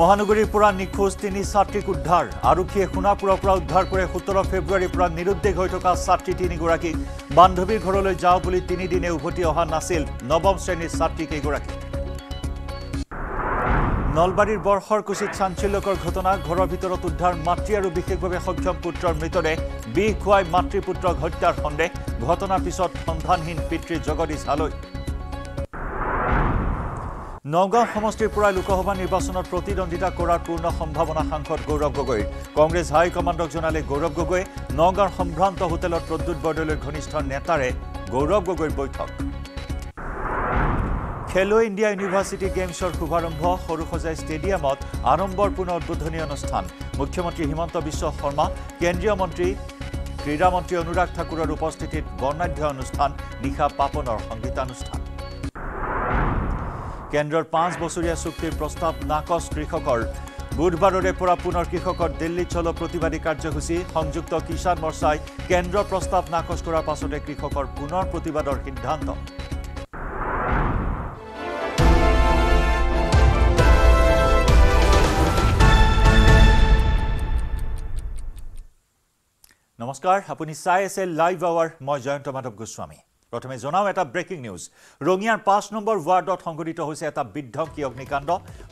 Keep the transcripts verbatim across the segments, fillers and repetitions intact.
মহানগৰীৰ পৰা নিখোজ তিনি ছাত্ৰীক উদ্ধাৰ আৰক্ষীয়ে খুনাপুৰৰ পৰা উদ্ধাৰ কৰে সোতৰ ফেব্ৰুৱাৰীৰ পৰা নিৰুদ্দেশ হৈ থকা ছাত্ৰী তিনিগৰাকীক বান্ধৱীৰ ঘৰলৈ যাও বুলি তিনি দিনে উভতি অহা নাছিল নৱম শ্ৰেণীৰ ছাত্ৰী কেইগৰাকী নলবাৰীৰ বৰহৰকুছিত চাঞ্চল্যকৰ ঘটনা ঘৰৰ ভিতৰত উদ্ধাৰ মাতৃ আৰু বিশেষভাৱে সক্ষম পুত্ৰৰ মৃতদেহ বিষ খুৱাই মাতৃ পুত্ৰক হত্যাৰ সন্দেহ ঘটনা পিছত সন্ধানহীন পিতৃ জগদীশ হালৈ নগাঁও সমষ্টিৰ পৰা লোকসভা নিৰ্বাচনত প্ৰতিদ্বন্দ্বিতা কৰাৰ পূৰ্ণ সম্ভাৱনা সাংসদ গৌৰৱ গগৈ কংগ্ৰেছ হাই কমাণ্ডক জনালে গৌৰৱ গগৈ নগাঁৱৰ সম্ভ্ৰান্ত হোটেলত প্ৰদ্যুৎ বৰদলৈৰ ঘনিষ্ঠ নেতাৰে গৌৰৱ গগৈৰ বৈঠক খেলো ইণ্ডিয়া ইউনিভাৰ্চিটি গেমছৰ শুভাৰম্ভ সৰুসজাই ষ্টেডিয়ামত আড়ম্বৰপূৰ্ণ উদ্বোধনী অনুষ্ঠান মুখ্যমন্ত্ৰী হিমন্ত বিশ্ব শৰ্মা কেন্দ্ৰীয় মন্ত্ৰী ক্ৰীড়া মন্ত্ৰী অনুৰাগ ঠাকুৰৰ উপস্থিতিত বৰ্ণাঢ্য অনুষ্ঠান নিশা পাপনৰ সংগীতানুষ্ঠান কেন্দ্ৰৰ পাঁচ বছৰীয়া চুক্তিৰ প্ৰস্তাৱ নাকচ কৃষকৰ বুধবাৰৰে পৰা পুনৰ কৃষকৰ দিল্লী চলো প্ৰতিবাদী কাৰ্যসূচী সংযুক্ত কিষাণ মৰ্চাই কেন্দ্ৰৰ প্ৰস্তাৱ নাকচ কৰাৰ পাছতে কৃষকৰ পুনৰ প্ৰতিবাদৰ সিদ্ধান্ত নমস্কাৰ আপুনি চাই আছে লাইভ আৱাৰ মই জয়ন্ত মাধৱ গোস্বামী प्रथमे जनाओ एटा ब्रेकिंग न्यूज रंगियार पाँच नम्बर वार्डत संघटित होइसे एटा विध्वंसী अग्निकाण्ड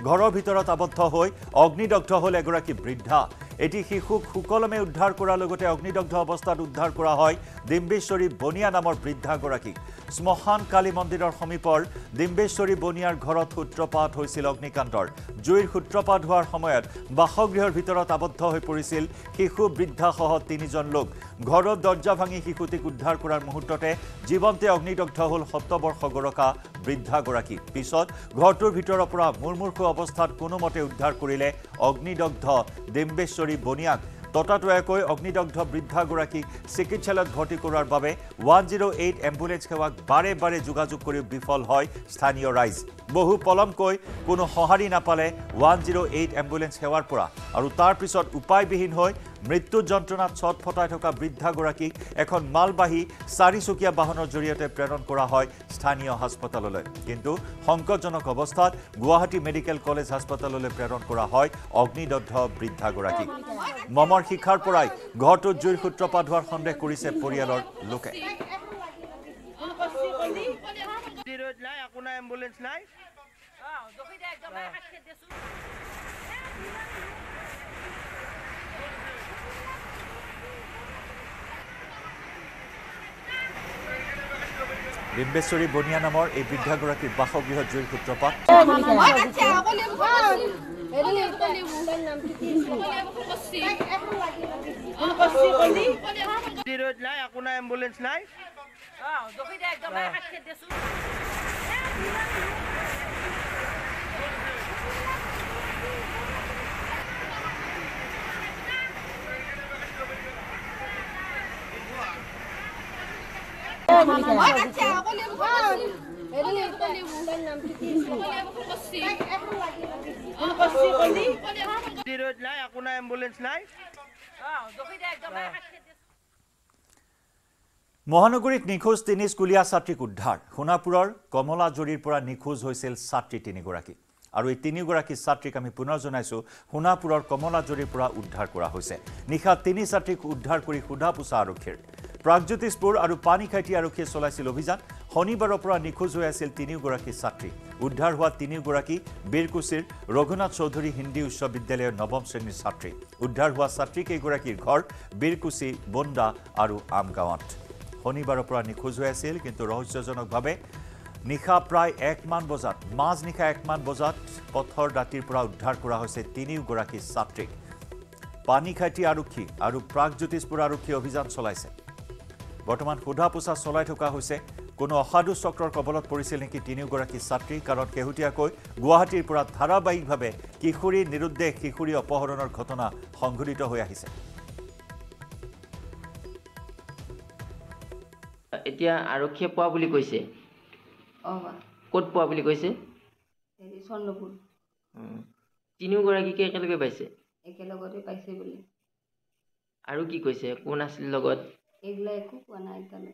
घৰৰ ভিতৰত আবদ্ধ হৈ অগ্নিদগ্ধ হল এগৰাকী বৃদ্ধা এটি শিশুক হুকলমে উদ্ধাৰ কৰাৰ লগতে অগ্নিদগ্ধ অৱস্থাত উদ্ধাৰ কৰা হয় ডিম্বেশ্বৰী বনিয়া নামৰ বৃদ্ধাগৰাকী স্মহান কালী মন্দিৰৰ সমীপৰ ডিম্বেশ্বৰী বনিয়াৰ ঘৰত সূত্ৰপাত হৈছিল অগ্নিকাণ্ডৰ জুইৰ সূত্ৰপাত হোৱাৰ সময়ত বাসগৃহৰ ভিতৰত আবদ্ধ হৈ পৰিছিল শিশু বৃদ্ধা সহ তিনিজন লোক ঘৰৰ দৰ্জা ভাঙি শিশুটিক উদ্ধাৰ কৰাৰ মুহূৰ্ততে জীৱন্তে অগ্নিদগ্ধ হ'ল সত্তৰ বৰ্ষ গৰাকী বৃদ্ধাগৰাকী পিছত ঘৰটোৰ ভিতৰৰ পৰা মুৰমুৰখ অৱস্থাত কোনোমতে উদ্ধাৰ কৰিলে অগ্নিদগ্ধ ডিম্বেশ্বৰী বনিয়াক ততাতয়াক অগ্নিদগ্ধ বৃদ্ধাগৰাকী চিকিৎসালয়ত ভৰ্তি কৰাৰ বাবে এক শূন্য আঠ এম্বুলেন্স সেৱাক বাৰে বাৰে যোগাযোগ কৰি বিফল হয় স্থানীয় ৰাইজ বহু পলমকৈ কোনো সহাৰি নাপালে এক শূন্য আঠ এম্বুলেন্স সেৱাৰ পৰা আৰু তাৰ পিছত উপায়বিহীন হৈ মৃত্যু যন্ত্ৰণাত ছটফটাই থকা বৃদ্ধাগৰাকীক এখন মালবাহী চাৰিচকীয়া বাহনৰ জৰিয়তে প্ৰেৰণ কৰা হয় স্থানীয় হাস্পতাললৈ কিন্তু সংকটজনক অৱস্থাত গুৱাহাটী মেডিকেল কলেজ হাস্পতাললৈ প্ৰেৰণ কৰা হয় অগ্নিদগ্ধ বৃদ্ধাগৰাকীক মমৰ শিখাৰ পৰাই ঘৰটোত জুইৰ সূত্ৰপাত হোৱাৰ সন্দেহ কৰিছে পৰিয়ালৰ লোকে ডিম্বেশ্বৰী বনিয়া নামৰ এই বৃদ্ধাগৰাকীৰ বাসগৃহ জুইৰ সূত্ৰপাত মহানগৰীত নিখোজ তিনি স্কুলীয়া ছাত্ৰীক উদ্ধাৰ সোণাপুৰৰ কমলাজুৰিৰ পৰা নিখোজ হৈছিল ছাত্ৰী তিনিগৰাকী আৰু এই তিনিগৰাকী ছাত্ৰীক আমি পুনৰ জনাইছো সোণাপুৰৰ কমলাজুৰিৰ পৰা উদ্ধাৰ কৰা হৈছে নিশা তিনি ছাত্ৰীক উদ্ধাৰ কৰি সোধাপোছা আৰক্ষীৰ প্ৰাগজ্যোতিষপুৰ আৰু পানীখাইটি আৰক্ষীয়ে চলাইছিল অভিযান শনিবাৰৰ পৰা নিখোজ হৈ আছিল তিনিগৰাকী ছাত্ৰী উদ্ধাৰ হোৱা তিনিগৰাকী বীৰকুছিৰ ৰঘুনাথ চৌধুৰী হিন্দী উচ্চ বিদ্যালয়ৰ নৱম শ্ৰেণীৰ ছাত্ৰী উদ্ধাৰ হোৱা ছাত্ৰী কেইগৰাকীৰ ঘৰ বীৰকুছি বন্দা আৰু আমগাঁৱত শনিবাৰৰ পৰা নিখোজ হৈ আছিল কিন্তু ৰহস্যজনকভাৱে নিশা প্ৰায় একমান বজাত মাজ নিশা একমান বজাত পথৰ দাঁতিৰ পৰা উদ্ধাৰ কৰা হৈছে তিনিগৰাকী ছাত্ৰীক পানীখাইটি আৰক্ষী আৰু প্ৰাগজ্যোতিষপুৰ আৰক্ষী অভিযান চলাইছে বৰ্তমান সোধাপোছা চলাই থকা হৈছে কোনো অসাধু চক্ৰৰ কবলত পৰিছিল নেকি তিনিগৰাকী ছাত্ৰী কাৰণ শেহতীয়াকৈ গুৱাহাটীৰ পৰা ধাৰাবাহিকভাৱে কিশোৰী নিৰুদ্দেশ কিশোৰী অপহৰণৰ ঘটনা সংঘটিত হৈ আহিছে এতিয়া আৰক্ষীয়ে পোৱা বুলি কৈছে ক'ত পোৱা বুলি কৈছে চন্দ্ৰপুৰ তিনিগৰাকীকে একেলগে পাইছে একেলগতে পাইছে বুলি আৰু কি কৈছে কোন আছিল লগত এগলা একো কোৱা নাই তালে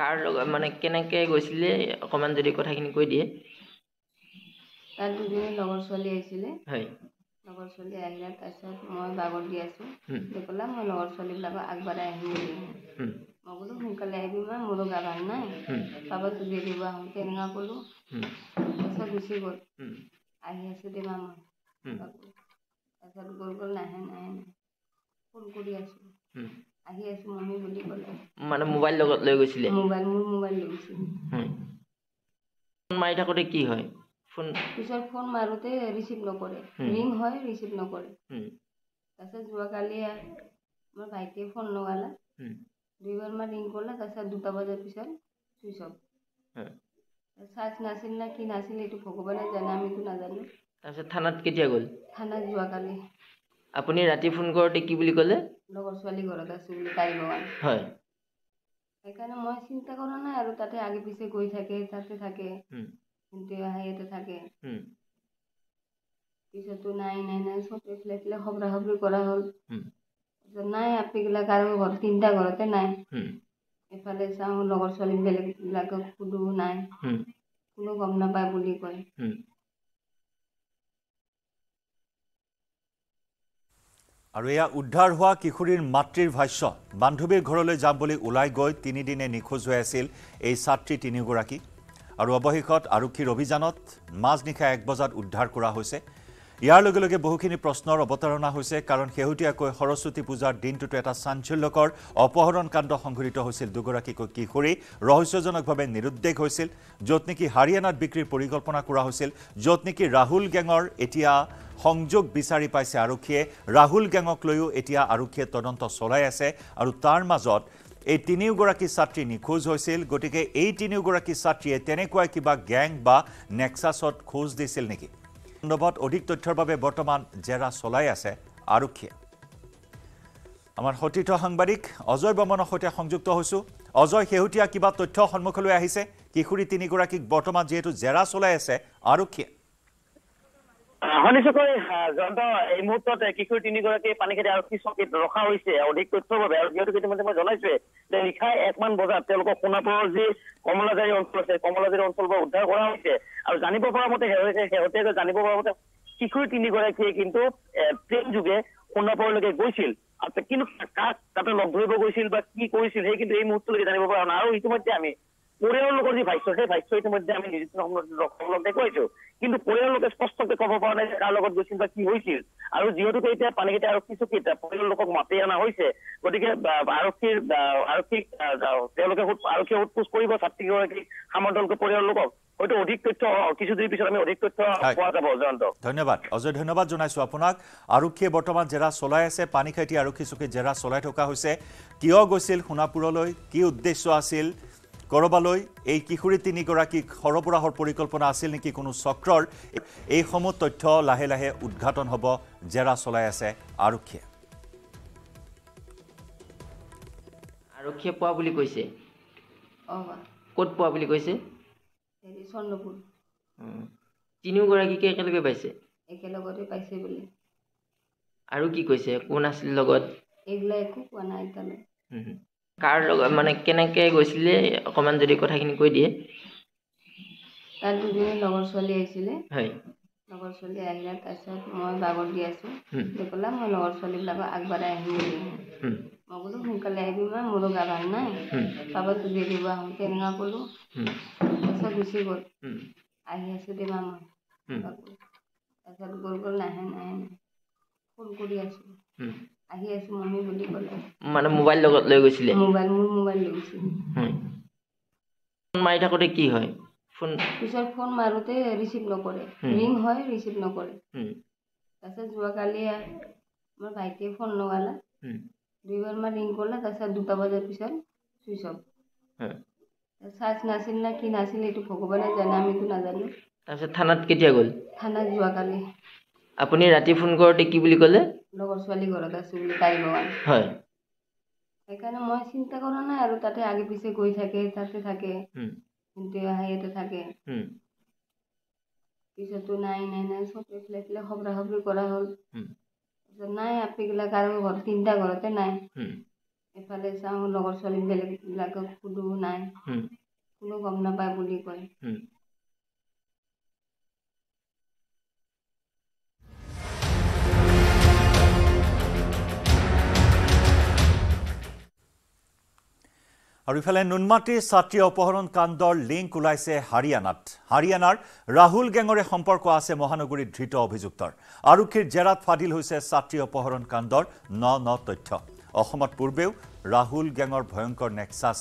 কাৰ মানে কেনেকৈ গৈছিলে অকমান যদি কথাখিনি কৈ দিয়ে তাৰ দুজনে লগৰ ছোৱালী আইছিলে হয় লগৰ ছোৱালী আহিলা তাছত মই বাগৰ দি আছো দেখলা মই লগৰ ছোৱালী লাগা আগবাৰ আহি মগলো হুনকালে আহি মই মোৰগা ভাই না বাবা তুই দিবা হম কেনগা কলো তাছত গুছি গল আহি আছে দে মামা তাছত গল গল নাহে নাহে ফোন কৰি আছো আহি আছে মমি বুলি কল মানে মোবাইল লগত লৈ গৈছিলে মোবাইল মোৰ মোবাইল লৈ গৈছিল হয় মাইটা কোটে কি হয় ফোন পিছৰ ফোন মাৰতে ৰিসিভ নকৰে ৰিং হয় ৰিসিভ নকৰে হুম তাছত জুয়া কালি মোৰ ভাইকে ফোন লগালা হুম দুইবাৰ মা ৰিং কৰলা তাছত দুটা বজাৰ পিছত সুইচ অফ হ্যাঁ সাজ নাছিল না কি নাছিল এটো ভগৱানে জানে আমি তো নাজানো তাছত থানাত কেতিয়া গল থানা জুয়া কালি আপুনি ৰাতি ফোন কৰতে কি বুলি কলে লগৰ ছোৱালী ঘৰত আছে বুলি তাই লগাল হয় এখানে মই চিন্তা কৰা নাই আৰু তাতে আগে পিছে গৈ থাকে তাতে থাকে হুম তে আইতে থাকে হুম কিছু তো নাই নাই নাই সব ফ্লেটলে খবরা খবরি করা হল হুম নাই আপিগলা কারো ঘর তিনটা ঘরতে নাই হুম এফালে চাও লগৰ ছোৱালী বেলেগ লাগক কুডু নাই হুম কোনো গম না পায় বুলি কয় হুম আৰু ইয়া উদ্ধাৰ হোৱা কিখুৰীৰ মাতৃৰ ভাষ্য বান্ধৱীৰ ঘৰলৈ যাম বুলি উলাই গৈ তিনি দিনে নিখোজ হৈ আছিল এই ছাত্ৰী তিনি গৰাকী আৰু অৱহেকত আৰক্ষীৰ অভিযানত মাজনিখা এক বজাত উদ্ধাৰ কৰা হৈছে ইয়াৰ লগে লগে বহুখিনি প্ৰশ্নৰ অৱতাৰণা হৈছে কাৰণ হেহুটিয়াকৈ সৰস্বতী পূজাৰ দিনটোত এটা সাঞ্চল্যকৰ অপহৰণ কাণ্ড সংঘটিত হৈছিল দুগৰাকীকৈ কিশোৰী ৰহস্যজনকভাৱে নিৰুদ্দেশ হৈছিল য'ত নেকি হাৰিয়ানাত বিক্ৰীৰ পৰিকল্পনা কৰা হৈছিল য'ত নেকি ৰাহুল গেঙৰ এতিয়া সংযোগ বিচাৰি পাইছে আৰক্ষীয়ে ৰাহুল গেঙক লৈও এতিয়া আৰক্ষীয়ে তদন্ত চলাই আছে আৰু তাৰ মাজত এই তিনিও গৰাকী ছাত্ৰী নিখোজ হৈছিল গতিকে এই তিনিও গৰাকী ছাত্ৰীয়ে তেনেকুৱা কিবা গ্যাং বা নেক্সাছত খোজ দিছিল নেকি নবত অধিক তথ্যৰ বাবে বৰ্তমান জেৰা চলাই আছে আৰক্ষীয়ে আমাৰ হতিত সাংবাদিক অজয় বমনৰ সৈতে সংযুক্ত হৈছো অজয় হেহুটিয়া কিবা তথ্য সন্মুখলৈ আহিছে কিশোৰী তিনি গৰাকীক বৰ্তমান যেটো জেৰা চলাই আছে আৰক্ষীয়ে হনিসকল জন্ত এই মুহূৰ্তত কিশোৰী তিনি গৰাকী পানীখেতি আৰক্ষী চকীত ৰখা হৈছে অধিক তথ্যৰ বাবে আৰু যিহেতু ইতিমধ্যে মই জনাইছো যে নিশা একমান বজাত তেওঁলোকক সোণাপুৰৰ যি কমলাজাৰী অঞ্চল আছে কমলাজাৰী অঞ্চলৰ পৰা উদ্ধাৰ কৰা হৈছে আৰু জানিব পৰা মতে হেৰুৱাইছে জানিব পৰা মতে কিশোৰী তিনি গৰাকীয়ে কিন্তু ট্ৰেইন যোগে সোণাপুৰলৈকে গৈছিল আৰু কিন্তু কাক তাতে লগ ধৰিব গৈছিল বা কি কৰিছিল সেই কিন্তু এই মুহূৰ্তলৈকে জানিব পৰা নাই আৰু ইতিমধ্যে আমি পৰিয়ালৰ লোকৰ যি ভাষ্য সেই ভাষ্য ইতিমধ্যে আমি নিৰ্দিষ্ট সমলগ্নে কৈছো কিন্তু পৰিয়ালৰ লোকে স্পষ্টকে ক'ব পৰা নাই যে কাৰ লগত গৈছিল বা কি হৈছিল আৰু যিহেতুকে এতিয়া পানীখেতি আৰক্ষী চকীত পৰিয়ালৰ লোকক মাতি অনা হৈছে গতিকে আৰক্ষীৰ আৰক্ষী তেওঁলোকে আৰক্ষীয়ে সোধপোছ কৰিব ছাত্ৰীগৰাকীক সামন্তলকৈ পৰিয়ালৰ লোকক হয়তো অধিক তথ্য কিছুদিন পিছত আমি অধিক তথ্য পোৱা যাব জয়ন্ত ধন্যবাদ অজয় ধন্যবাদ জনাইছো আপোনাক আৰক্ষীয়ে বৰ্তমান জেৰা চলাই আছে পানীখেতি আৰক্ষী চকীত জেৰা চলাই থকা হৈছে কিয় গৈছিল সোণাপুৰলৈ কি উদ্দেশ্য আছিল কৰবালৈ এই কিশোৰী তিনি গৰাকী খৰপৰাহৰ পৰিকল্পনা আছিল নেকি কোনো চক্ৰৰ এই সমত তথ্য লাহে লাহে উদ্ঘাটন হ'ব জেৰা চলাই আছে আৰক্ষীয়ে আৰক্ষীয়ে পোৱা বুলি কৈছে অ কোট পোৱা বুলি কৈছে হেৰি চন্দ্ৰপুৰ তিনি গৰাকী কে একেলগে পাইছে একেলগতে পাইছে বুলি আৰু কি কৈছে কোন আছিল লগত এগলা একো কোৱা নাই তালে কাৰ লগত মানে কেনেকে গৈছিলে অকমান যদি কথাখিনি কৈ দিয়ে তাৰ দুজনে লগৰ ছোৱালী আইছিলে হয় লগৰ ছোৱালী আহিলা তাছত মই বাগৰ দি আছো দেখলা মই লগৰ ছোৱালী লাগা আগবাৰ আহি হুম মগলো হুনকালে আহি মই মোৰগা ভাই না বাবা তুই দিবা হম কেনগা কলো হুম তাছত গুছি গল হুম আহি আছে দে মামা হুম তাছত গল গল নাহে নাহে ফোন কৰি আছো হুম আহি আছে মমি বুলি কলে মানে মোবাইল লগত লৈ গৈছিল মোবাইল মোৰ মোবাইল লৈ গৈছিল হুম ফোন মাইটা কোটে কি হয় ফোন পিছৰ ফোন মাৰতে ৰিসিভ নকৰে ৰিং হয় ৰিসিভ নকৰে হুম তাছত জুয়া কালি মোৰ ভাইকে ফোন লগালা হুম দুইবাৰ মা ৰিং কৰলা তাছত দুটা বজাৰ পিছত সুইচ অফ হ্যাঁ সাজ নাছিল না কি নাছিল এটো ভগৱানে জানে আমি তো নাজানো তাছত থানাত কেতিয়া গল থানা জুয়া কালি আপুনি ৰাতি ফোন কৰতে কি বুলি কলে লগৰ ছোৱালী ঘৰত আছে বুলি তাই লগাল হয় এখানে মই চিন্তা কৰা নাই আৰু তাতে আগে পিছে গৈ থাকে তাতে থাকে হুম তে আইতে থাকে হুম কিছু তো নাই নাই নাই সব ফ্লেটলে খবরা খবরি কৰা হল হুম নাই আপিগলা কাৰো ঘৰ তিনটা ঘৰতে নাই হুম এফালে চাও লগৰ ছোৱালী বেলেগ লাগক কুডু নাই হুম কোনো গম না পায় বুলি কয় হুম আরিফালে নুনমাটি ছাত্রী অপহরণ কাণ্ডৰ লিংক উলাইছে হাৰিয়ানাত হাৰিয়ানাৰ ৰাহুল গেঙৰে সম্পৰ্ক আছে মহানগৰী ধৃত অভিযুক্তৰ আৰুক্ষীৰ জেৰাত ফাদিল হৈছে ছাত্ৰী অপহৰণ কাণ্ডৰ ন ন তথ্য অসমত পূৰ্বেও ৰাহুল গেঙৰ ভয়ংকৰ নেক্সাস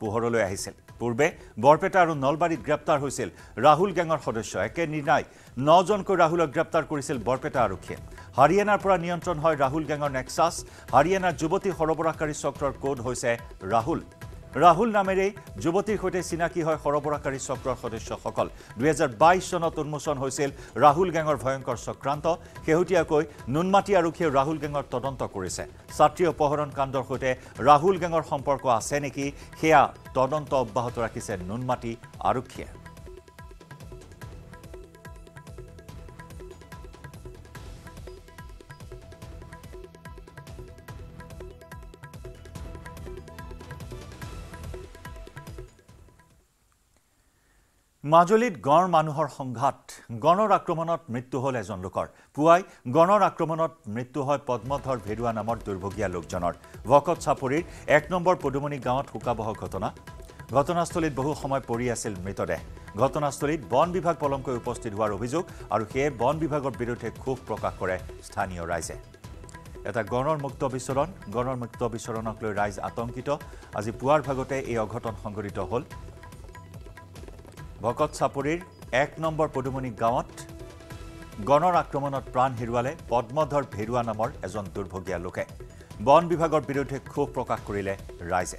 পোহৰলৈ আহিছিল পূৰ্বে বৰপেটা আৰু নলবাৰীত গ্ৰেপ্তাৰ হৈছিল ৰাহুল গেঙৰ সদস্য একে নিনাই নজনকৈ ৰাহুলক গ্ৰেপ্তাৰ কৰিছিল বৰপেটা আৰক্ষীয়ে হাৰিয়ানাৰ পৰা নিয়ন্ত্ৰণ হয় ৰাহুল গেঙৰ নেক্সাস হাৰিয়ানাৰ যুৱতী সৰবৰাহকাৰী চক্ৰৰ কোড হৈছে Rahul Rahul Namere, Juboti Hote Sinaki Hoi Horoborakari Sokra Hodesho Hokol, Dwezer Baisonot Unmuson Hosel, Rahul Gang or Voyankor Sokranto, Kehutiakoi, Nunmati Aruki, Rahul Gang or Todonto Kurise, Satrio Pohoron Kandor Hote, Rahul Gang or Homporko Aseniki, Hea, Todonto Bahotorakis and Nunmati Aruki. Majolit Gorn Manuhor Honghat, Gonor Akromonot Mituhol as on Lukor, Puai, Gonor Akromonot Mituhoi Podmotor Veduanamot Durbogia Lukjanor, Vokot Sapurit, Ek number Podomoni Gamat Hukaboho Kotona, Gotonastolit Bohu Homai Poriasil Mitode, Gotonastolit, Bon Bibhag Polomko posted Warovizuk, Aruke, Bon Bibhagor Birote Kuf Prokakore, Stanio Rise. At a Gonor Muktobisoron, Gonor Muktobisoron Clo Rise Atonkito, as a Puar Pagote Eogoton Hongorito Hol. Bokot Sapurir, Ek number Podumoni Gamat, Gonor Akromonot Pran Hirwale, Podmodhor Peruanamor, as on Durbogia Luke, Bon Bivagor Birute Kuf Prokakurile, Rise.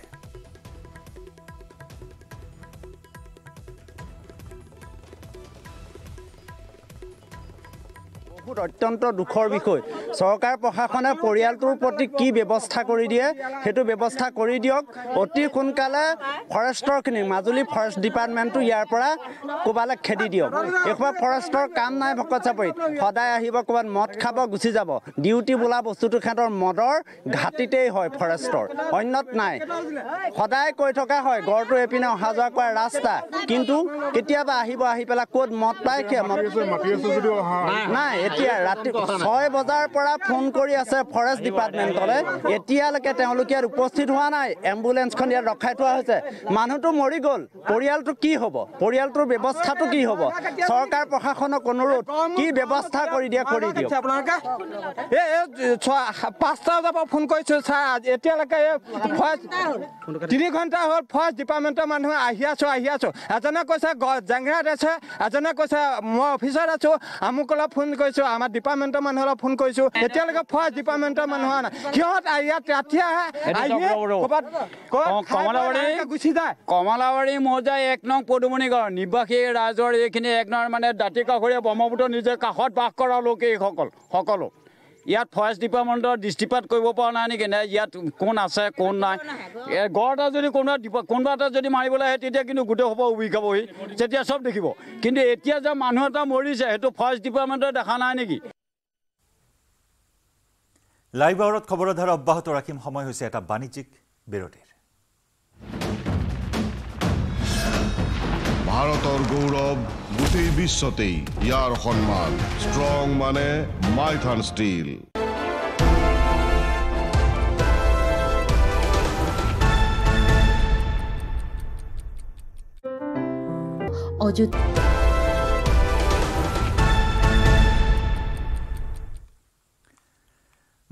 অত্যন্ত দুখৰ বিষয় সৰকাৰ প্ৰশাসনে পৰিয়ালটোৰ প্ৰতি কি ব্যৱস্থা কৰি দিয়ে হেতু ব্যৱস্থা কৰি দিওক অতি কোনকালে ফৰেষ্টৰখিনি মাজুলী ফৰেষ্ট ডিপাৰ্টমেণ্টটো ইয়াৰ পৰা কোবালে খেদি দিওক একবা ফৰেষ্টৰ কাম নাই ভকতছাপৰি সদায় আহিব কোবান মদ খাব গুছি যাব ডিউটি বোলা বস্তুটো খাতৰ মদৰ ঘাটিতেই হয় ফৰেষ্টৰ অন্যত নাই সদায় কৈ থকা হয় গৰটো এপিনে হাজা কৰা ৰাস্তা কিন্তু কেতিয়াবা আহিব আহি পেলা কোড মদ পায় কি মদ মাটি আছে যদিও নাই Rati Hoy Bazar Para phone kori ase forest department tole. Etia leke temolki ar uposthit hua nai ambulance khon yar rakhai thua hoise. Manu to mori gol. Poriyal to ki hobo. Poriyal to bebastha to ki hobo. Sarkar proshasonok onurod ki bebastha kori dia kori dio. Ye pasta jab phone kori chhe sa etia leke forest tini ghanta hol forest department ta manu ahia cho ahia cho. Ajana koisa jangra reche. Ajana koisa mo officer reche. Amukola phone kori আমাৰ ডিপাৰ্টমেণ্টৰ মানুহৰ phone কৰিছো এতিয়া লগা first ডিপাৰ্টমেণ্টৰ মানুহ না কিহত আইয়া ৰাতিয়া আইয়ে কবাত কমলাবাৰী গুছি যায় কমলাবাৰী মজা এক নং পদুমনি গাঁও নিবাসী ৰাজৰ এখিনি এক নং মানে দাঁতি কাখৰীয়া ব্ৰহ্মপুত্ৰ নিজৰ কাখত বাস কৰা লোক এই সকল সকল ইয়াত ফাৰ্ষ্ট ডিপাৰ্টমেণ্টৰ ডিস্ট্ৰিক্ট কৰিব পৰা নাই নেকি না ইয়াত কোন আছে কোন নাই গৰটা যদি কোন কোনটা যদি মাৰিবলৈ হয় তেতিয়া কিন্তু গুটে হ'ব উইকাবই তেতিয়া সব দেখিব কিন্তু এতিয়া যে মানুহটা মৰিছে হেতু ফাৰ্ষ্ট ডিপাৰ্টমেণ্টৰ দেখা নাই নেকি লাইভ আউট খবৰৰ ধাৰা অব্যাহত ৰাখিম সময় হৈছে এটা বাণিজ্যিক বিৰতিৰ ভাৰতৰ গৌৰৱ গোটেই বিশ্বতেই ইয়াৰ সন্মান ষ্ট্ৰং মানে মাইথান ষ্টীল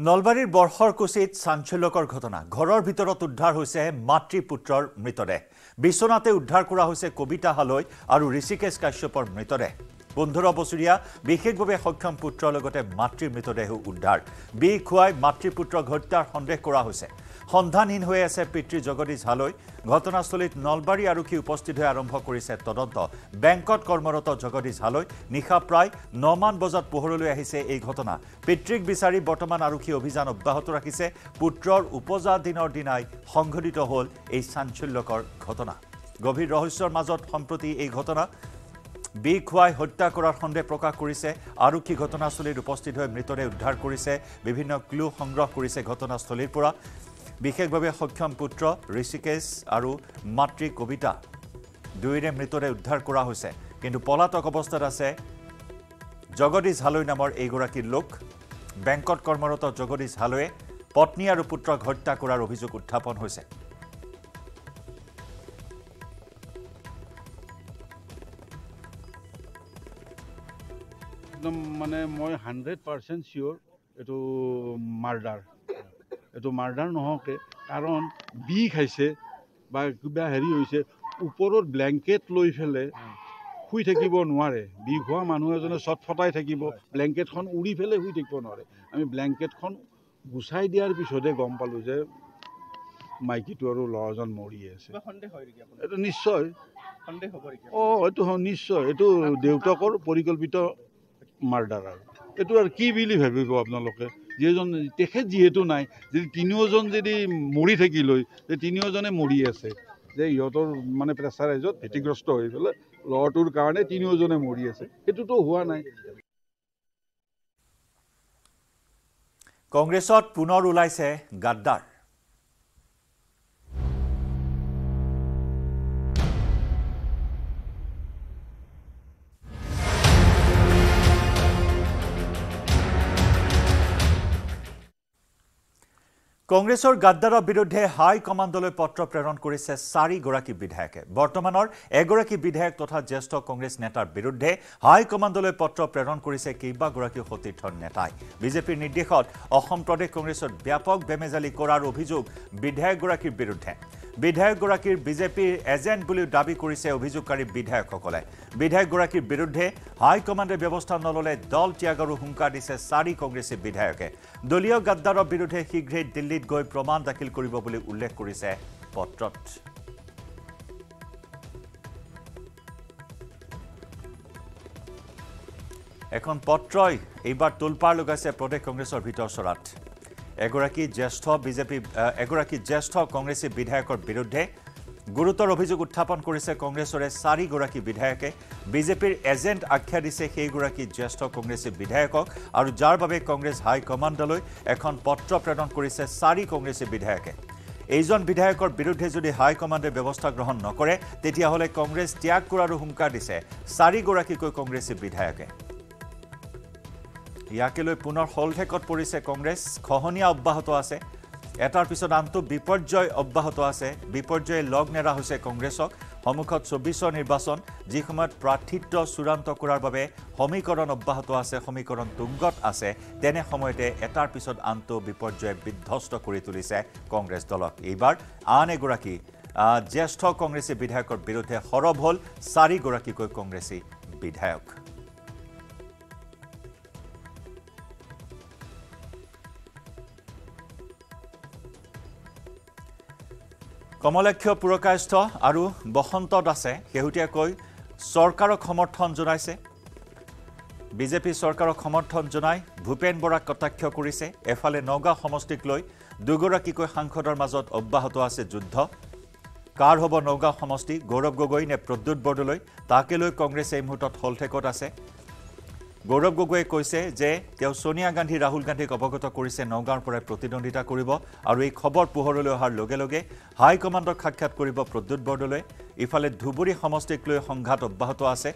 নলবাৰীৰ বৰহৰকুছিত চাঞ্চল্যকৰ ঘটনা ঘৰৰ ভিতৰত উদ্ধাৰ হৈছে মাতৃ পুত্ৰৰ মৃতদেহ বিছনাতে উদ্ধাৰ কৰা হৈছে কবিতা হালৈ আৰু ঋষিকেশ কাশ্যপৰ মৃতদেহ পোন্ধৰ বছৰীয়া বিশেষভাৱে সক্ষম পুত্ৰৰ লগতে মাতৃৰ মৃতদেহ উদ্ধাৰ বি খুৱাই মাতৃ পুত্ৰ ঘটনাৰ সন্দেহ কৰা হৈছে সন্ধানহীন হৈ আছে পিতৃ জগদীশ হালৈ ঘটনাস্থলীত নলবাৰী আৰক্ষী উপস্থিত হৈ আৰম্ভ কৰিছে তদন্ত বেংকত কৰ্মৰত জগদীশ হালৈ নিশা প্ৰায় নমান বজাত পোহৰলৈ আহিছে এই ঘটনা পিতৃক বিচাৰি বৰ্তমান আৰক্ষী অভিযান অব্যাহত ৰাখিছে পুত্ৰৰ উপজাৰ দিনৰ দিনাই সংঘটিত হ'ল এই চাঞ্চল্যকৰ ঘটনা গভীৰ ৰহস্যৰ মাজত সম্প্ৰতি এই ঘটনা বিখুৱাই হত্যা কৰাৰ সন্দেহ প্ৰকাশ কৰিছে আৰক্ষী ঘটনাস্থলীত উপস্থিত হৈ মৃতদেহ উদ্ধাৰ কৰিছে বিভিন্ন ক্লু সংগ্ৰহ কৰিছে ঘটনাস্থলীৰ পৰা বিশেষভাৱে সক্ষম পুত্ৰ ঋষিকেশ আৰু মাতৃ কবিতা দুইৰে মৃতদেহ উদ্ধাৰ কৰা হৈছে কিন্তু পলাতক অৱস্থাত আছে জগদীশ হালৈ নামৰ এইগৰাকী লোক বেংকত কৰ্মৰত জগদীশ হালৈয়ে পত্নী আৰু পুত্ৰক হত্যা কৰাৰ অভিযোগ উত্থাপন হৈছে একদম মানে মই one hundred percent sure এটো মার্ডার এটো মার্ডার নহকে কারণ বি খাইছে বা কিবা হেৰি হৈছে উপৰৰ ব্ল্যাঙ্কেট লৈ ফেলে হুই থাকিব নোৱাৰে বি ঘোৱা মানুহ এজনে ছটফটাই থাকিব ব্ল্যাঙ্কেটখন উৰি ফেলে হুই থাকিব নোৱাৰে আমি ব্ল্যাঙ্কেটখন গুছাই দিয়াৰ পিছতে গম পালো যে মাইকিটো আৰু লজন মৰি আছে খন্দে হয় কি আপোন এটো নিশ্চয় খন্দে হ'ব কি অ এটো নিশ্চয় এটো দেউতাকৰ পৰিকল্পিত মাৰ্ডাৰ আৰু এটো আর কি বুলি ভাবিব আপোনালোকে যেজন তেখে যেহেতু নাই যদি তিনিওজন যদি মৰি থাকিল যে তিনিওজনে মৰি আছে যে ইহতৰ মানে প্ৰেছাৰাইজত ভেটিগ্ৰস্ত হৈ গ'ল লটোৰ কাৰণে তিনিওজনে মৰি আছে এটো তো হোৱা নাই কংগ্ৰেছত পুনৰ উলাইছে গাদ্দাৰ কংগ্ৰেছৰ গাদ্দাৰৰ বিৰুদ্ধে হাই কমাণ্ডলৈ পত্ৰ প্ৰেৰণ কৰিছে চাৰি গৰাকী বিধায়কে বৰ্তমানৰ এগৰাকী বিধায়ক তথা জ্যেষ্ঠ কংগ্ৰেছ নেতাৰ বিৰুদ্ধে হাই কমাণ্ডলৈ পত্ৰ প্ৰেৰণ কৰিছে কেইবা গৰাকী সতীৰ্থ নেতাই বিজেপিৰ নিৰ্দেশত অসম প্ৰদেশ কংগ্ৰেছৰ ব্যাপক বেমেজালি কৰাৰ অভিযোগ বিধায়ক গৰাকীৰ বিৰুদ্ধে বিধায়ক গৰাকীৰ বিজেপিৰ এজেণ্ট বুলি দাবী কৰিছে অভিযোগকাৰী বিধায়কসকলে বিধায়ক গৰাকীৰ বিৰুদ্ধে হাই কমাণ্ডে ব্যৱস্থা নললে দল ত্যাগৰ হুংকাৰ দিছে চাৰি কংগ্ৰেছী বিধায়কে দলীয় গাদ্দাৰৰ বিৰুদ্ধে শীঘ্ৰে দিল্লী গৈ প্ৰমাণ দাখিল কৰিব বুলি উল্লেখ কৰিছে পত্ৰত এখন পত্ৰই এইবাৰ তোলপাৰ লগাইছে প্ৰদেশ কংগ্ৰেছৰ ভিতৰচৰাত এগৰাকী জ্যেষ্ঠ বিজেপি এগৰাকী জ্যেষ্ঠ কংগ্ৰেছী বিধায়কৰ বিৰুদ্ধে গুৰুতৰ অভিযোগ উত্থাপন কৰিছে কংগ্ৰেছৰে চাৰি গৰাকী বিধায়কে বিজেপিৰ এজেণ্ট আখ্যা দিছে সেই গৰাকী জ্যেষ্ঠ কংগ্ৰেছী বিধায়কক আৰু যাৰ বাবে কংগ্ৰেছ হাই কমাণ্ডলৈ এখন পত্ৰ প্ৰেৰণ কৰিছে চাৰি কংগ্ৰেছী বিধায়কে এইজন বিধায়কৰ বিৰুদ্ধে যদি হাই কমাণ্ডে ব্যৱস্থা গ্ৰহণ নকৰে তেতিয়া হলে কংগ্ৰেছ ত্যাগ কৰাৰ হুংকাৰ দিছে চাৰি গৰাকীকৈ কংগ্ৰেছী বিধায়কে ইয়াকে লৈ পুনৰ হলঠেকত পৰিছে কংগ্ৰেছ খহনীয়া অব্যাহত আছে এটাৰ পিছত আনটো বিপৰ্যয় অব্যাহত আছে বিপৰ্যয়ে লগ নেৰা হৈছে কংগ্ৰেছক সমুখত চৌবিশৰ নিৰ্বাচন যি সময়ত প্ৰাৰ্থিত্ব চূড়ান্ত কৰাৰ বাবে সমীকৰণ অব্যাহত আছে সমীকৰণ তুংগত আছে তেনে সময়তে এটাৰ পিছত আনটো বিপৰ্যয়ে বিধ্বস্ত কৰি তুলিছে কংগ্ৰেছ দলক এইবাৰ আন এগৰাকী জ্যেষ্ঠ কংগ্ৰেছী বিধায়কৰ বিৰুদ্ধে সৰব হল চাৰি গৰাকীকৈ কংগ্ৰেছী বিধায়ক কমলাক্ষ্য পুৰকায়স্থ আৰু বসন্ত দাসে শেহতীয়াকৈ চৰকাৰক সমৰ্থন জনাইছে বিজেপি চৰকাৰক সমৰ্থন জনাই ভূপেন বৰাক কটাক্ষ কৰিছে এফালে নগা সমষ্টিক লৈ দুগৰাকীকৈ সাংসদৰ মাজত অব্যাহত আছে যুদ্ধ কাৰ হ'ব নগা সমষ্টি গৌৰৱ গগৈ নে প্ৰদ্যুৎ বৰদলৈ তাকে লৈ কংগ্ৰেছে এই মুহূৰ্তত হলঠেকত আছে গৌৰৱ গগৈয়ে কৈছে যে তেওঁ সোনিয়া গান্ধী ৰাহুল গান্ধীক অৱগত কৰিছে নগাঁৱৰ পৰা প্ৰতিদ্বন্দ্বিতা কৰিব আৰু এই খবৰ পোহৰলৈ অহাৰ লগে লগে হাই কমাণ্ডক সাক্ষাৎ কৰিব প্ৰদ্যুৎ বৰদলৈ ইফালে ধুবুৰী সমষ্টিক লৈ সংঘাত অব্যাহত আছে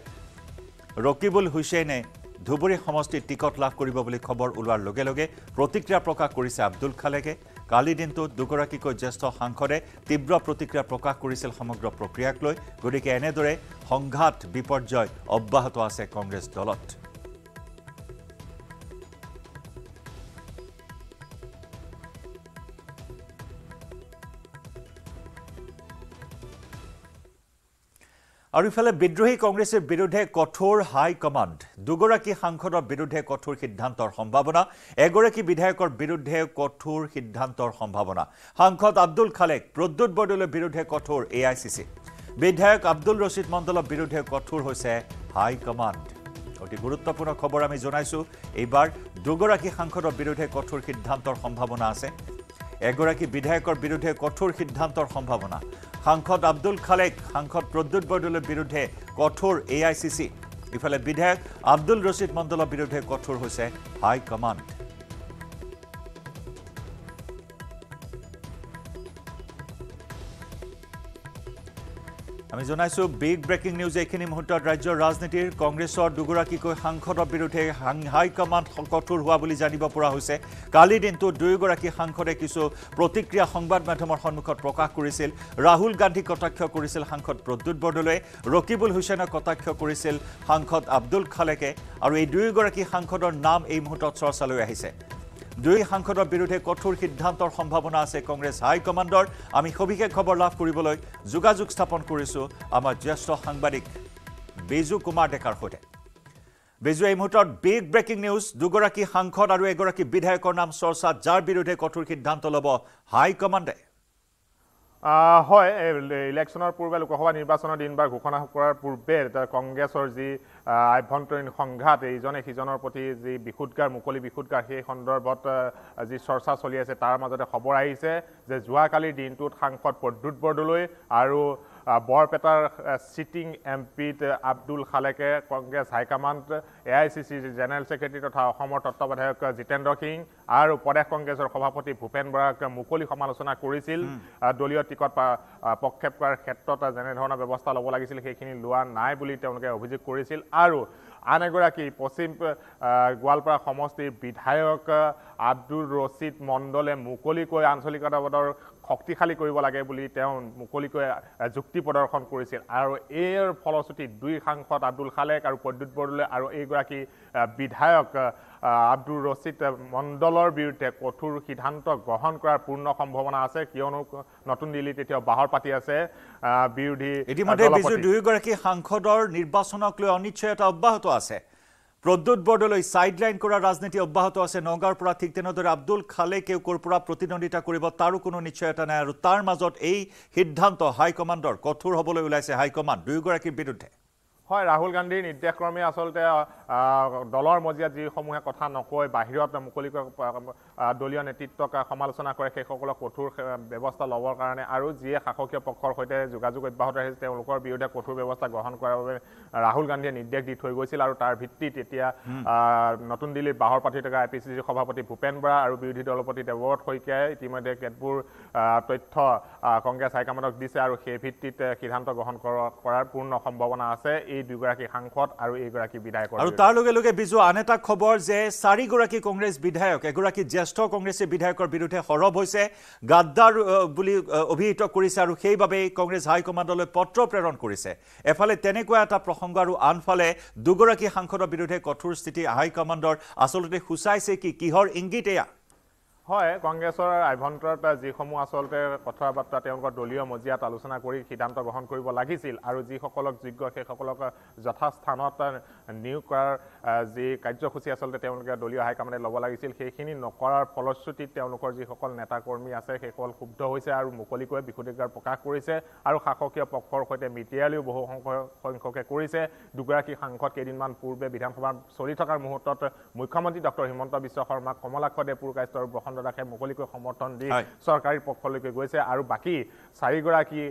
ৰকিবুল হুছেইনে ধুবুৰী সমষ্টিত টিকট লাভ কৰিব বুলি খবৰ ওলোৱাৰ লগে লগে প্ৰতিক্ৰিয়া প্ৰকাশ কৰিছে আব্দুল খালেকে কালি দিনটোত দুগৰাকীকৈ জ্যেষ্ঠ সাংসদে তীব্ৰ প্ৰতিক্ৰিয়া প্ৰকাশ কৰিছিল সমগ্ৰ প্ৰক্ৰিয়াক লৈ গতিকে এনেদৰে সংঘাত বিপৰ্যয় অব্যাহত আছে কংগ্ৰেছ দলত আৰু ইফালে বিদ্ৰোহী কংগ্ৰেছৰ বিৰুদ্ধে কঠোৰ হাই কমাণ্ড দুগৰাকী সাংসদৰ বিৰুদ্ধে কঠোৰ সিদ্ধান্তৰ সম্ভাৱনা এগৰাকী বিধায়কৰ বিৰুদ্ধে কঠোৰ সিদ্ধান্তৰ সম্ভাৱনা সাংসদ আব্দুল খালেক প্ৰদ্যুৎ বৰদলৈৰ বিৰুদ্ধে কঠোৰ এ আই চি চি বিধায়ক আব্দুল ৰছিদ মণ্ডলৰ বিৰুদ্ধে কঠোৰ হৈছে হাই কমাণ্ড অতি গুৰুত্বপূৰ্ণ খবৰ আমি জনাইছোঁ এইবাৰ দুগৰাকী সাংসদৰ বিৰুদ্ধে কঠোৰ সিদ্ধান্তৰ সম্ভাৱনা আছে এগৰাকী বিধায়কৰ বিৰুদ্ধে কঠোৰ সিদ্ধান্তৰ সম্ভাৱনা সাংসদ আব্দুল খালেক সাংসদ প্ৰদ্যুৎ বৰদলৈৰ বিৰুদ্ধে কঠোৰ এ আই চি চি ইফালে বিধায়ক আব্দুল ৰছিদ মণ্ডলৰ বিৰুদ্ধে কঠোৰ হৈছে হাই কমাণ্ড আমি জানাইছো বিগ ব্ৰেকিং নিউজ এখিনি মুহূৰ্তত ৰাজ্যৰ ৰাজনীতিৰ কংগ্ৰেছৰ দুগৰাকীকৈ সাংসদৰ বিৰুদ্ধে হাই কমাণ্ড কঠোৰ হোৱা বুলি জানিব পৰা হৈছে কালি দিনটো দুইগৰাকী সাংসদে কিছু প্ৰতিক্ৰিয়া সংবাদ মাধ্যমৰ সন্মুখত প্ৰকাশ কৰিছিল ৰাহুল গান্ধী কটাক্ষ কৰিছিল সাংসদ প্ৰদ্যুৎ বৰদলৈ ৰকিবুল হুছেইনৰ কটাক্ষ কৰিছিল সাংসদ আব্দুল খালেকে আৰু এই দুইগৰাকী সাংসদৰ নাম এই মুহূৰ্তত চৰ্চালৈ আহিছে দুই সাংসদৰ বিৰুদ্ধে কঠোৰ সিদ্ধান্তৰ সম্ভাৱনা আছে কংগ্ৰেছ হাই কমাণ্ডৰ আমি সবিশেষ খবৰ লাভ কৰিবলৈ যোগাযোগ স্থাপন কৰিছো আমাৰ জ্যেষ্ঠ সাংবাদিক বেজু কুমাৰ ডেকাৰ সৈতে বেজু এই মুহূৰ্তত বিগ ব্ৰেকিং নিউজ দুগৰাকী সাংসদ আৰু এগৰাকী বিধায়কৰ নাম চৰ্চা যাৰ বিৰুদ্ধে কঠোৰ সিদ্ধান্ত ল'ব হাই কমাণ্ডে হয় ইলেকশ্যনৰ পূৰ্বে লোকসভা নিৰ্বাচনৰ দিনবাৰ ঘোষণা কৰাৰ পূৰ্বে কংগ্ৰেছৰ যি আভ্যন্তৰীণ সংঘাত এইজনে সিজনৰ প্ৰতি যি বিশুদ্ধকাৰ মুকলি বিশুদ্ধকাৰ সেই সন্দৰ্ভত যি চৰ্চা চলি আছে তাৰ মাজতে খবৰ আহিছে যে যোৱাকালিৰ দিনটোত সাংসদ প্ৰদ্যুৎ বৰদলৈ আৰু বৰপেটাৰ সিটিং এমপি আব্দুল খালেকে Congress high command A I C চিৰ জেনেৰেল সেক্ৰেটাৰি তথা অসমৰ তত্ত্বাৱধায়ক জিতেন্দ্ৰ সিং আৰু প্ৰদেশ কংগ্ৰেছৰ সভাপতি ভূপেন বৰাক মুকলি সমালোচনা কৰিছিল দলীয় টিকট পক্ষেপ কৰাৰ ক্ষেত্ৰত যেনে ধৰণৰ ব্যৱস্থা ল'ব লাগিছিল সেইখিনি লোৱা নাই বুলি তেওঁলোকে অভিযোগ কৰিছিল আৰু আন এগৰাকী পশ্চিম গোৱালপাৰা সমষ্টিৰ বিধায়ক আব্দুল ৰছিদ মণ্ডলে মুকলিকৈ আঞ্চলিক আদালতৰ শক্তিশালী কৰিব লাগে বুলি তেওঁ মুকলিকৈ যুক্তি প্ৰদৰ্শন কৰিছিল আৰু এৰ ফলশ্ৰুতিত দুই সাংসদ আব্দুল খালেক আৰু প্ৰদ্যুৎ বৰদলৈ আৰু এইগৰাকী বিধায়ক আব্দুল ৰছিদ মণ্ডলৰ বিৰুদ্ধে কঠোৰ সিদ্ধান্ত গ্ৰহণ কৰাৰ পূৰ্ণ সম্ভাৱনা আছে কিয়নো নতুন দিল্লীত এতিয়া বাহৰ পাতি আছে বিৰোধী ইতিমধ্যে দুয়োগৰাকী সাংসদৰ নিৰ্বাচনক লৈ অনিশ্চয়তা অব্যাহত আছে প্ৰদ্যুৎ বৰদলৈ সাইডলাইন কৰা ৰাজনীতি অব্যাহত আছে নগৰ পৰা ঠিক তেনেদৰে আব্দুল খালেকেও কৰপৰা প্ৰতিদ্বন্দ্বিতা কৰিব তাৰো কোনো নিশ্চয়তা নাই আৰু তাৰ মাজত এই সিদ্ধান্ত হাই কমাণ্ডৰ কঠোৰ হ'বলৈ ওলাইছে হাই কমাণ্ড দুয়োগৰাকীৰ বিৰুদ্ধে হয় ৰাহুল গান্ধীৰ নিৰ্দেশক্ৰমে আচলতে দলৰ মজিয়াত যিসমূহে কথা নকয় বাহিৰত মুকলিক দলীয় নেতৃত্বক সমালোচনা কৰে সেইসকলক কঠোৰ ব্যৱস্থা ল'বৰ কাৰণে আৰু যিয়ে শাসকীয় পক্ষৰ সৈতে যোগাযোগ অব্যাহত ৰাখিছে তেওঁলোকৰ বিৰুদ্ধে কঠোৰ ব্যৱস্থা গ্ৰহণ কৰাৰ বাবে ৰাহুল গান্ধীয়ে নিৰ্দেশ দি থৈ গৈছিল আৰু তাৰ ভিত্তিত এতিয়া নতুন দিল্লীৰ বাহৰ পাতি থকা আই পি চি চিৰ সভাপতি ভূপেন বৰা আৰু বিৰোধী দলপতি দেৱব্ৰত শইকীয়াই ইতিমধ্যে কেতবোৰ তথ্য কংগ্ৰেছ হাইকমাণ্ডক দিছে আৰু সেই ভিত্তিত সিদ্ধান্ত গ্ৰহণ কৰাৰ পূৰ্ণ সম্ভাৱনা আছে এই দুগৰাকী সাংসদ আৰু এইগৰাকী বিধায়ক আৰু তাৰ লগে লগে বিজু আন এটা খবৰ যে চাৰিগৰাকী কংগ্ৰেছ বিধায়ক এগৰাকী জ্যেষ্ঠ কংগ্ৰেছী বিধায়কৰ বিৰুদ্ধে সৰব হৈছে গাদ্দাৰ বুলি অভিহিত কৰিছে আৰু সেইবাবে কংগ্ৰেছ হাইকমাণ্ডলৈ পত্ৰ প্ৰেৰণ কৰিছে এফালে তেনেকুৱা এটা প্ৰসংগ আৰু আনফালে দুগৰাকী সাংসদৰ বিৰুদ্ধে কঠোৰ স্থিতি হাইকমাণ্ডৰ আচলতে হুচাইছে কি কিহৰ ইংগিত এয়া হয় কংগ্ৰেছৰ আভ্যন্তৰত যিসমূহ আচলতে কথা বাৰ্তা তেওঁলোকৰ দলীয় মজিয়াত আলোচনা কৰি সিদ্ধান্ত গ্ৰহণ কৰিব লাগিছিল আৰু যিসকলক যোগ্য সেইসকলক যথাস্থানত নিয়োগ কৰাৰ যি কাৰ্যসূচী আচলতে তেওঁলোকে দলীয় হাইকমাণ্ডে ল'ব লাগিছিল সেইখিনি নকৰাৰ ফলশ্ৰুতিত তেওঁলোকৰ যিসকল নেতাকৰ্মী আছে সেইসকল ক্ষুব্ধ হৈছে আৰু মুকলিকৈ বিশুদ্ধিকাৰ প্ৰকাশ কৰিছে আৰু শাসকীয় পক্ষৰ সৈতে মিটিয়ালিও বহু সংখ্যকে কৰিছে দুগৰাকী সাংসদ কেইদিনমান পূৰ্বে বিধানসভা চলি থকাৰ মুহূৰ্তত মুখ্যমন্ত্ৰী ডক্টৰ হিমন্ত বিশ্ব শৰ্মাক কমলাক্ষদে পুৰকায়স্থৰ দাকে মুকলিকৈ সমৰ্থন দি চৰকাৰী পক্ষলৈকে গৈছে আৰু বাকী চাৰিগৰাকী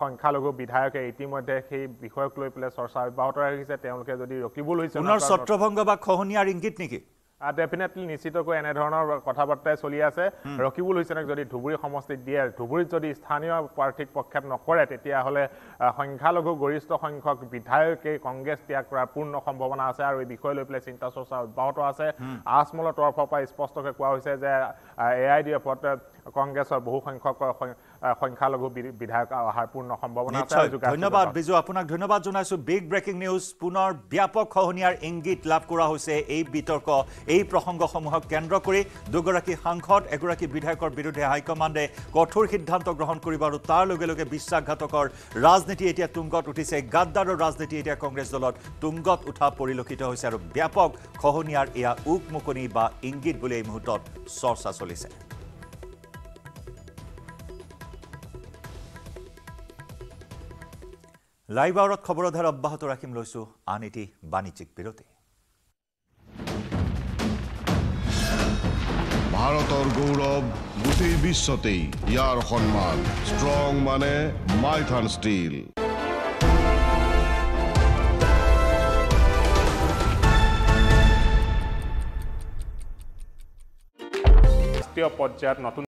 সংখ্যালঘু বিধায়কে ইতিমধ্যে সেই বিষয়ক লৈ পেলাই চৰ্চা অব্যাহত ৰাখিছে তেওঁলোকে যদি ৰকিবুল হুছেইন ছত্ৰভংগ বা খহনীয়াৰ ইংগিত নেকি ডেফিনেটলি নিশ্চিতকৈ এনেধৰণৰ কথা বাৰ্তাই চলি আছে ৰকিবুল হুছেইনক যদি ধুবুৰী সমষ্টিত দিয়ে ধুবুৰীত যদি স্থানীয় প্ৰাৰ্থীক প্ৰক্ষেপ নকৰে তেতিয়াহ'লে সংখ্যালঘু গৰিষ্ঠ সংখ্যক বিধায়কে কংগ্ৰেছ ত্যাগ কৰাৰ পূৰ্ণ সম্ভাৱনা আছে আৰু এই বিষয় লৈ পেলাই চিন্তা চৰ্চা অব্যাহত আছে আজমলৰ তৰফৰ পৰা স্পষ্টকৈ কোৱা হৈছে যে এ আই ডি এফত কংগ্ৰেছৰ বহু সংখ্যক সংখ্যালঘু বিধায়ক অহাৰ পূৰ্ণ সম্ভাৱনা আছে ধন্যবাদ বিজু আপোনাক ধন্যবাদ জনাইছো বিগ ব্ৰেকিং নিউজ পুনৰ ব্যাপক খহনীয়াৰ ইংগিত লাভ কৰা হৈছে এই বিতৰ্ক এই প্ৰসংগসমূহক কেন্দ্ৰ কৰি দুগৰাকী সাংসদ এগৰাকী বিধায়কৰ বিৰুদ্ধে হাইকমাণ্ডে কঠোৰ সিদ্ধান্ত গ্ৰহণ কৰিব আৰু তাৰ লগে লগে বিশ্বাসঘাতকৰ ৰাজনীতি এতিয়া তুংগত উঠিছে গাদ্দাৰৰ ৰাজনীতি এতিয়া কংগ্ৰেছ দলত তুংগত উঠা পৰিলক্ষিত হৈছে আৰু ব্যাপক খহনীয়াৰ এয়া উকমুকনি বা ইংগিত বুলি এই মুহূৰ্তত চৰ্চা চলিছে লাইভ আৱাৰত খবৰধাৰ অব্যাহত ৰাখিম লৈছো আন এটি বাণিজ্যিক বিৰতি ভাৰতৰ গৌৰৱ গোটেই বিশ্বতেই ইয়াৰ সন্মান ষ্ট্ৰং মানে মাইথান ষ্টীল পৰ্যায়ত নতুন